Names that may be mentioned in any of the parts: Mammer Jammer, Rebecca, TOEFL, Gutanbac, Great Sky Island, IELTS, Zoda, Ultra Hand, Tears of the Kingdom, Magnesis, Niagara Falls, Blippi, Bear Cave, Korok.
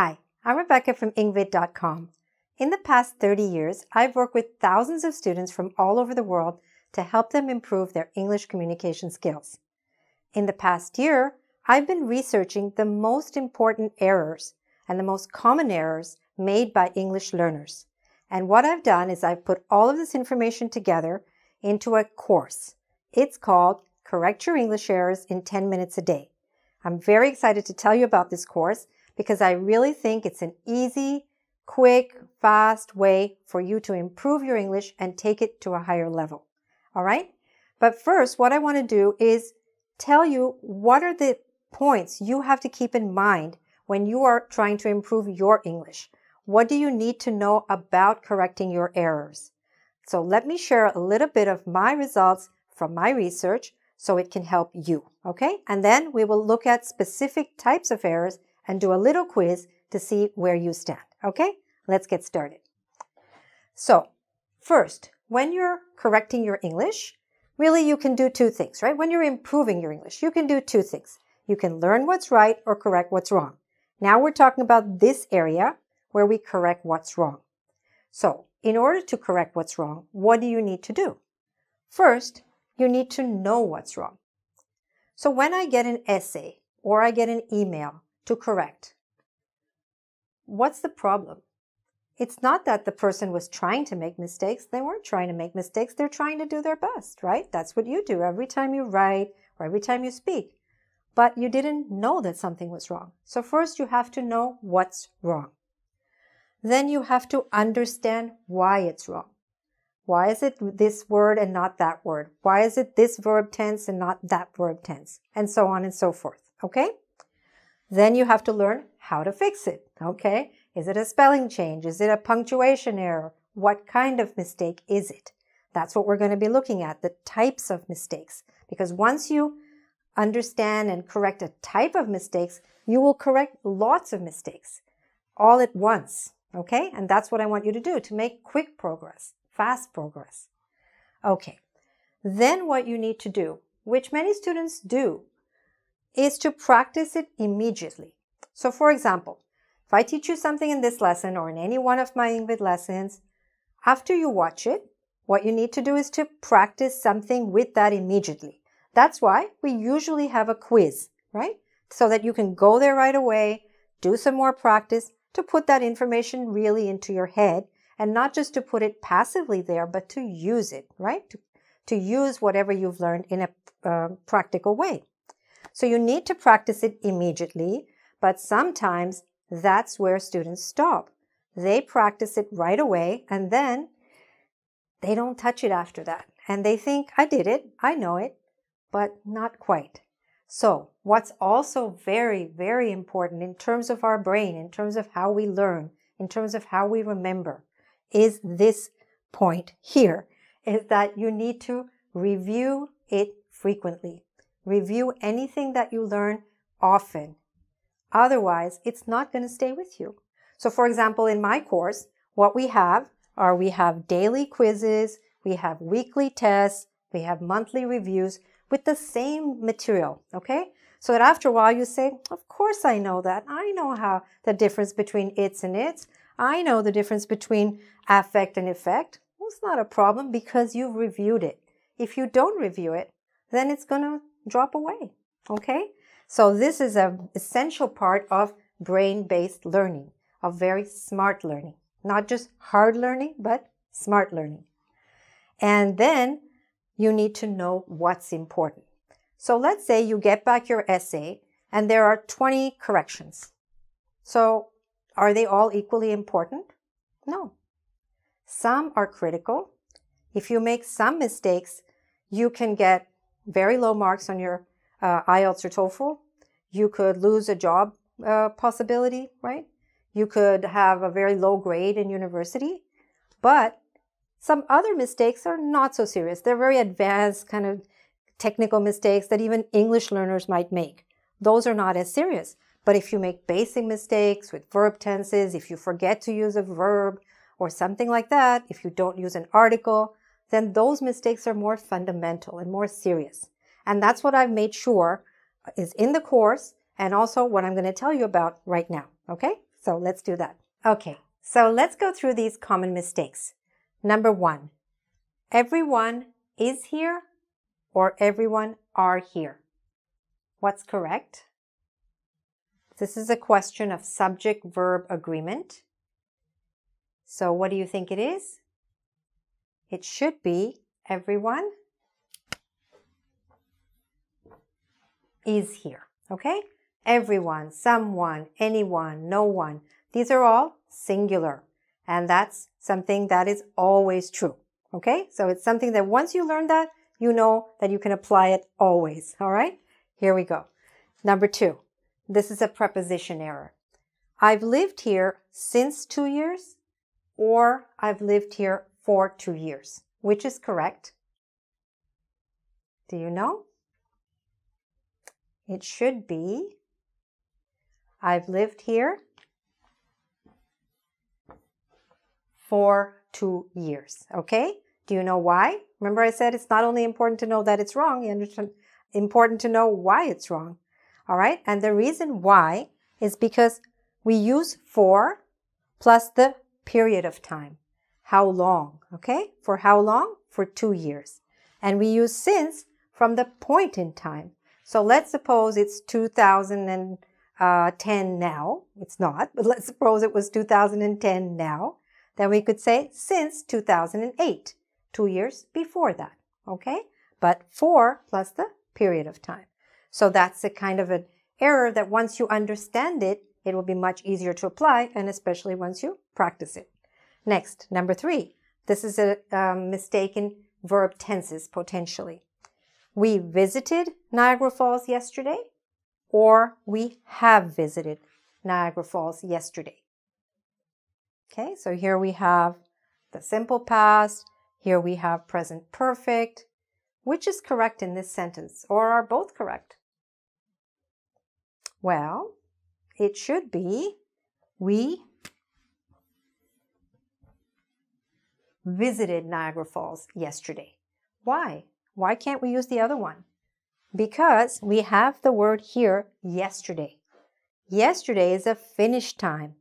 Hi, I'm Rebecca from engvid.com. In the past 30 years, I've worked with thousands of students from all over the world to help them improve their English communication skills. In the past year, I've been researching the most important errors and the most common errors made by English learners. And what I've done is I've put all of this information together into a course. It's called Correct Your English Errors in 10 Minutes a Day. I'm very excited to tell you about this course because I really think it's an easy, quick, fast way for you to improve your English and take it to a higher level. All right? But first, what I want to do is tell you what are the points you have to keep in mind when you are trying to improve your English. What do you need to know about correcting your errors? So let me share a little bit of my results from my research so it can help you, okay? And then we will look at specific types of errors and do a little quiz to see where you stand, okay? Let's get started. So, first, when you're correcting your English, really you can do two things, right? When you're improving your English, you can do two things. You can learn what's right or correct what's wrong. Now we're talking about this area where we correct what's wrong. So, in order to correct what's wrong, what do you need to do? First, you need to know what's wrong. So when I get an essay or I get an email to correct. What's the problem? It's not that the person was trying to make mistakes. They weren't trying to make mistakes. They're trying to do their best, right? That's what you do every time you write or every time you speak. But you didn't know that something was wrong. So first you have to know what's wrong. Then you have to understand why it's wrong. Why is it this word and not that word? Why is it this verb tense and not that verb tense? And so on and so forth, okay? Then you have to learn how to fix it, okay? Is it a spelling change? Is it a punctuation error? What kind of mistake is it? That's what we're going to be looking at, the types of mistakes. Because once you understand and correct a type of mistakes, you will correct lots of mistakes all at once, okay? And that's what I want you to do, to make quick progress, fast progress. Okay, then what you need to do, which many students do, is to practice it immediately. So for example, if I teach you something in this lesson or in any one of my Engvid lessons, after you watch it, what you need to do is to practice something with that immediately. That's why we usually have a quiz, right? So that you can go there right away, do some more practice to put that information really into your head and not just to put it passively there, but to use it, right? To use whatever you've learned in a practical way. So you need to practice it immediately, but sometimes that's where students stop. They practice it right away and then they don't touch it after that. And they think, I did it, I know it, but not quite. So what's also very, very important in terms of our brain, in terms of how we learn, in terms of how we remember, is this point here, is that you need to review it frequently. Review anything that you learn often. Otherwise, it's not going to stay with you. So for example, in my course, what we have are we have daily quizzes, we have weekly tests, we have monthly reviews with the same material, okay? So that after a while you say, of course I know that. I know how the difference between it's and it's. I know the difference between affect and effect. Well, it's not a problem because you've reviewed it. If you don't review it, then it's going to drop away, okay? So this is an essential part of brain-based learning, of very smart learning. Not just hard learning, but smart learning. And then you need to know what's important. So let's say you get back your essay and there are 20 corrections. So are they all equally important? No. Some are critical. If you make some mistakes, you can get very low marks on your IELTS or TOEFL. You could lose a job possibility, right? You could have a very low grade in university. But some other mistakes are not so serious. They're very advanced kind of technical mistakes that even English learners might make. Those are not as serious. But if you make basic mistakes with verb tenses, if you forget to use a verb or something like that, if you don't use an article, then those mistakes are more fundamental and more serious. And that's what I've made sure is in the course and also what I'm going to tell you about right now, okay? So let's do that. Okay, so let's go through these common mistakes. Number one, everyone is here or everyone are here. What's correct? This is a question of subject-verb agreement. So what do you think it is? It should be everyone is here, okay? Everyone, someone, anyone, no one. These are all singular, and that's something that is always true, okay? So it's something that once you learn that, you know that you can apply it always, all right? Here we go. Number two, this is a preposition error. I've lived here since 2 years, or I've lived here for 2 years. Which is correct? Do you know? It should be, I've lived here for 2 years, okay? Do you know why? Remember I said it's not only important to know that it's wrong, you understand, important to know why it's wrong, all right? And the reason why is because we use for plus the period of time. How long, okay? For how long? For 2 years. And we use since from the point in time. So let's suppose it's 2010 now. It's not, but let's suppose it was 2010 now. Then we could say since 2008, 2 years before that, okay? But for plus the period of time. So that's a kind of an error that once you understand it, it will be much easier to apply, and especially once you practice it. Next, number three, this is a mistaken verb tenses potentially. We visited Niagara Falls yesterday, or we have visited Niagara Falls yesterday. Okay, so here we have the simple past, here we have present perfect. Which is correct in this sentence, or are both correct? Well, it should be we visited Niagara Falls yesterday. Why? Why can't we use the other one? Because we have the word here, yesterday. Yesterday is a finished time.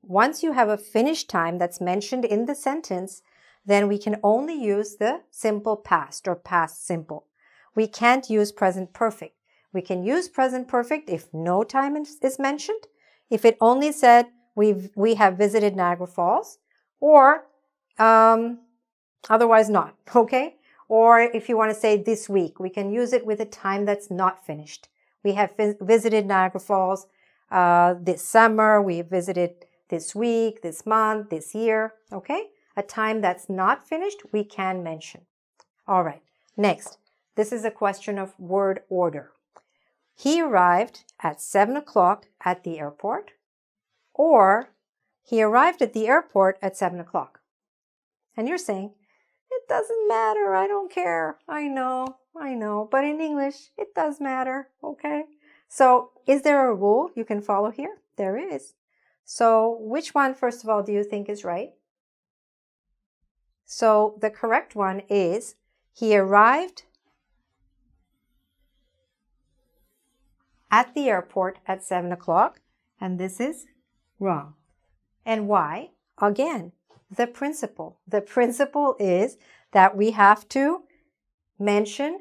Once you have a finished time that's mentioned in the sentence, then we can only use the simple past or past simple. We can't use present perfect. We can use present perfect if no time is mentioned, if it only said we have visited Niagara Falls, or otherwise not, okay? Or if you want to say this week, we can use it with a time that's not finished. We have visited Niagara Falls this summer, we have visited this week, this month, this year, okay? A time that's not finished, we can mention. All right, next. This is a question of word order. He arrived at 7 o'clock at the airport, or he arrived at the airport at 7 o'clock. And you're saying, it doesn't matter, I don't care. I know, but in English, it does matter, okay? So is there a rule you can follow here? There is. So which one, first of all, do you think is right? So the correct one is, he arrived at the airport at 7 o'clock, and this is wrong. And why? Again, the principle. The principle is that we have to mention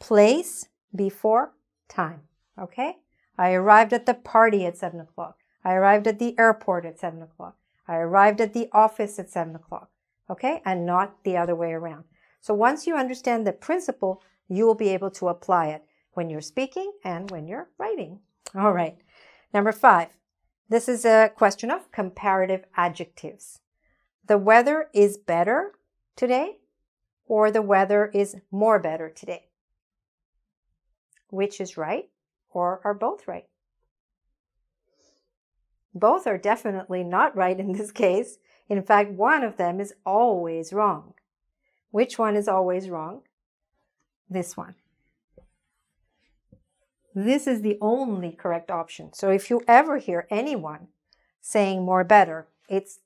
place before time, okay? I arrived at the party at 7 o'clock. I arrived at the airport at 7 o'clock. I arrived at the office at 7 o'clock, okay? And not the other way around. So once you understand the principle, you will be able to apply it when you're speaking and when you're writing. All right. Number five. This is a question of comparative adjectives. The weather is better today, or the weather is more better today. Which is right, or are both right? Both are definitely not right in this case. In fact, one of them is always wrong. Which one is always wrong? This one. This is the only correct option. So if you ever hear anyone saying more better, it's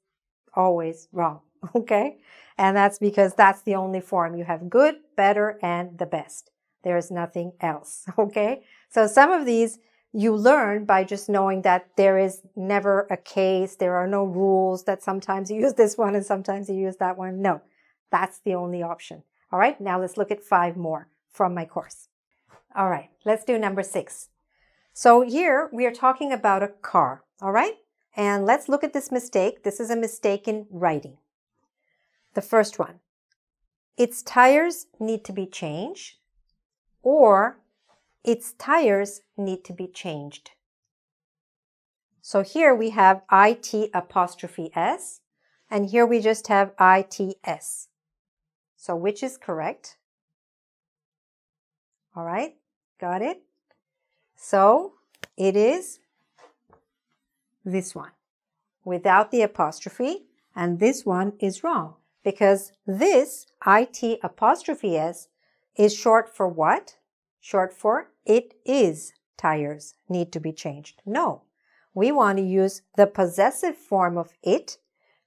always wrong, okay? And that's because that's the only form. You have good, better, and the best. There is nothing else, okay? So some of these you learn by just knowing that there is never a case, there are no rules that sometimes you use this one and sometimes you use that one. No, that's the only option. All right, now let's look at 5 more from my course. All right, let's do number 6. So here we are talking about a car, all right? And let's look at this mistake. This is a mistake in writing. The first one, its tires need to be changed, or its tires need to be changed. So here we have IT apostrophe S, and here we just have ITS. So which is correct? All right, got it? So it is this one without the apostrophe, and this one is wrong because this IT apostrophe S is short for what? Short for it is tires need to be changed. No, we want to use the possessive form of it,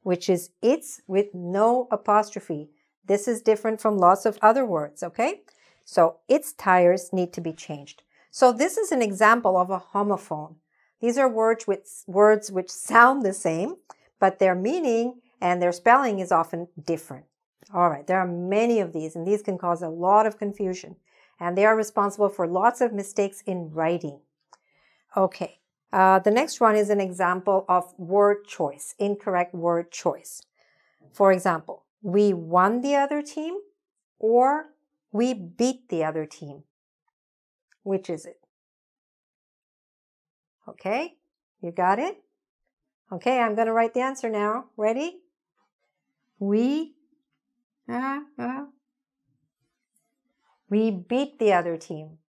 which is its with no apostrophe. This is different from lots of other words, okay? So its tires need to be changed. So this is an example of a homophone. These are words which sound the same, but their meaning and their spelling is often different. All right, there are many of these, and these can cause a lot of confusion. And they are responsible for lots of mistakes in writing. Okay, the next one is an example of word choice, incorrect word choice. For example, we won the other team, or we beat the other team. Which is it? Okay, you got it? Okay, I'm going to write the answer now. Ready? We beat the other team,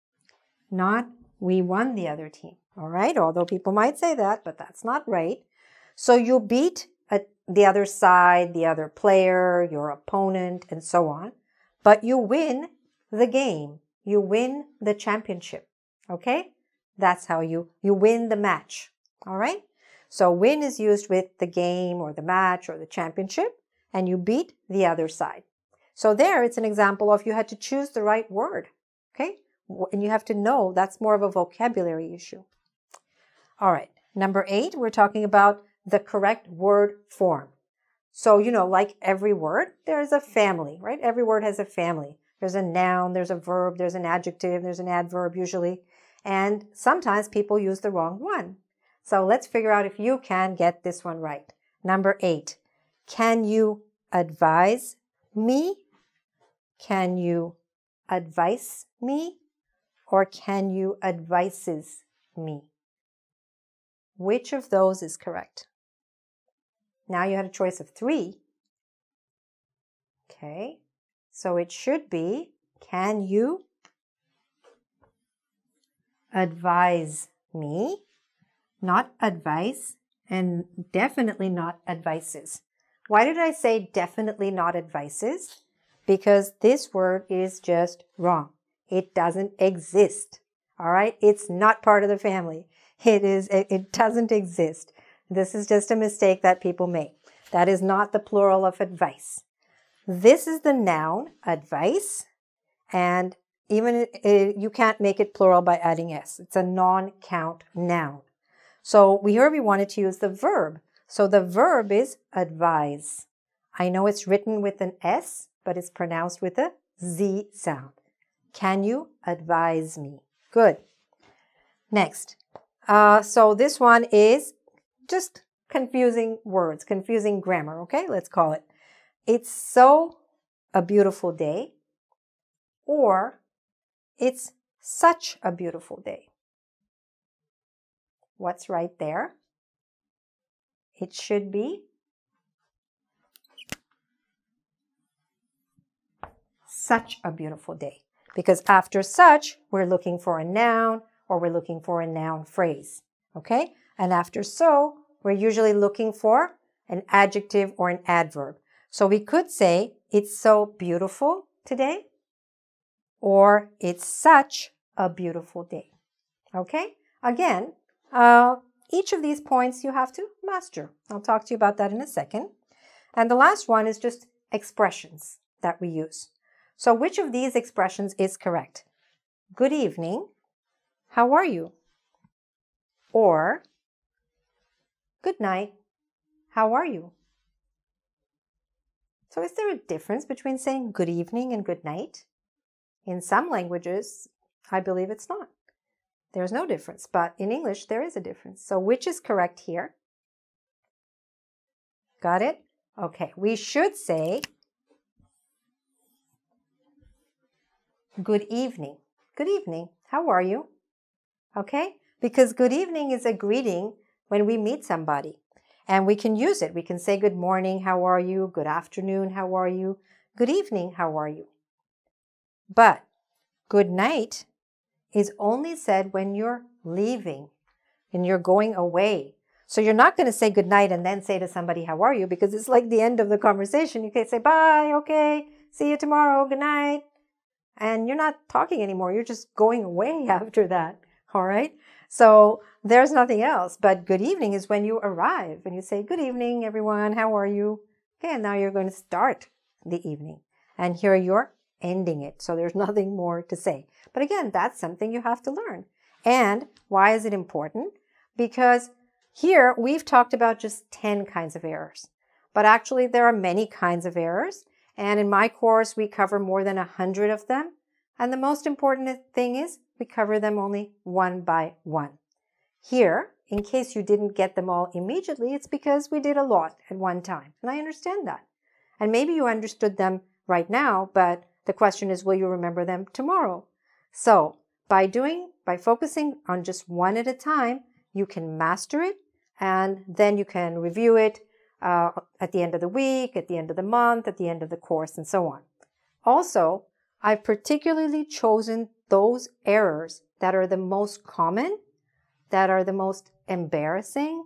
not we won the other team, all right? Although people might say that, but that's not right. So you beat the other side, the other player, your opponent, and so on, but you win the game. You win the championship, okay? That's how you win the match, all right? So win is used with the game or the match or the championship, and you beat the other side. So there, it's an example of you had to choose the right word, okay? And you have to know that's more of a vocabulary issue. All right, number 8, we're talking about the correct word form. So, you know, like every word, there's a family, right? Every word has a family. There's a noun, there's a verb, there's an adjective, there's an adverb usually. And sometimes people use the wrong one. So let's figure out if you can get this one right. Number 8, can you advise me? Can you advise me? Or can you advises me? Which of those is correct? Now you had a choice of 3. Okay, so it should be, can you advise me? Not advice, and definitely not advices. Why did I say definitely not advices? Because this word is just wrong. It doesn't exist. All right? It's not part of the family. It doesn't exist. This is just a mistake that people make. That is not the plural of advice. This is the noun, advice, and even you can't make it plural by adding S. It's a non-count noun. So here we wanted to use the verb. So the verb is advise. I know it's written with an S, but it's pronounced with a Z sound. Can you advise me? Good. Next. So this one is just confusing words, confusing grammar, okay? Let's call it. It's so a beautiful day, or it's such a beautiful day. What's right there? It should be such a beautiful day, because after such, we're looking for a noun or we're looking for a noun phrase, okay? And after so, we're usually looking for an adjective or an adverb. So we could say, it's so beautiful today, or it's such a beautiful day, okay? Again, each of these points you have to master. I'll talk to you about that in a second. And the last one is just expressions that we use. So which of these expressions is correct? Good evening. How are you? or good night, how are you? So is there a difference between saying good evening and good night? In some languages, I believe it's not. There's no difference, but in English, there is a difference. So which is correct here? Got it? Okay, we should say good evening. Good evening, how are you? Okay, because good evening is a greeting when we meet somebody, and we can use it. We can say good morning, how are you? Good afternoon, how are you? Good evening, how are you? But good night is only said when you're leaving and you're going away. So you're not going to say good night and then say to somebody, how are you? Because it's like the end of the conversation. You can say, bye, okay, see you tomorrow, good night. And you're not talking anymore. You're just going away after that, all right? So there's nothing else. But good evening is when you arrive and you say, good evening, everyone, how are you? Okay, and now you're going to start the evening. And here you're ending it. So there's nothing more to say. But again, that's something you have to learn. And why is it important? Because here we've talked about just 10 kinds of errors. But actually there are many kinds of errors. And in my course, we cover more than 100 of them. And the most important thing is we cover them only one by one. Here, in case you didn't get them all immediately, it's because we did a lot at one time. And I understand that. And maybe you understood them right now, but the question is, will you remember them tomorrow? So by focusing on just one at a time, you can master it, and then you can review it at the end of the week, at the end of the month, at the end of the course, and so on. Also, I've particularly chosen those errors that are the most common, that are the most embarrassing,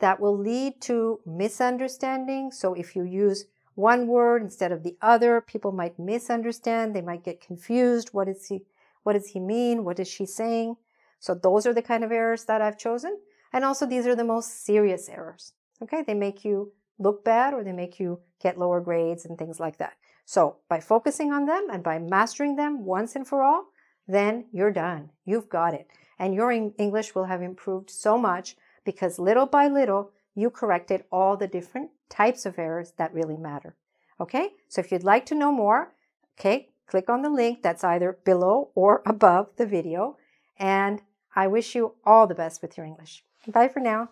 that will lead to misunderstanding. So if you use one word instead of the other, people might misunderstand, they might get confused. What does he mean? What is she saying? So those are the kind of errors that I've chosen. And also these are the most serious errors. Okay, they make you look bad or they make you get lower grades and things like that. So by focusing on them and by mastering them once and for all, then you're done. You've got it. And your English will have improved so much because little by little, you corrected all the different types of errors that really matter. Okay, so if you'd like to know more, okay, click on the link that's either below or above the video, and I wish you all the best with your English. Bye for now.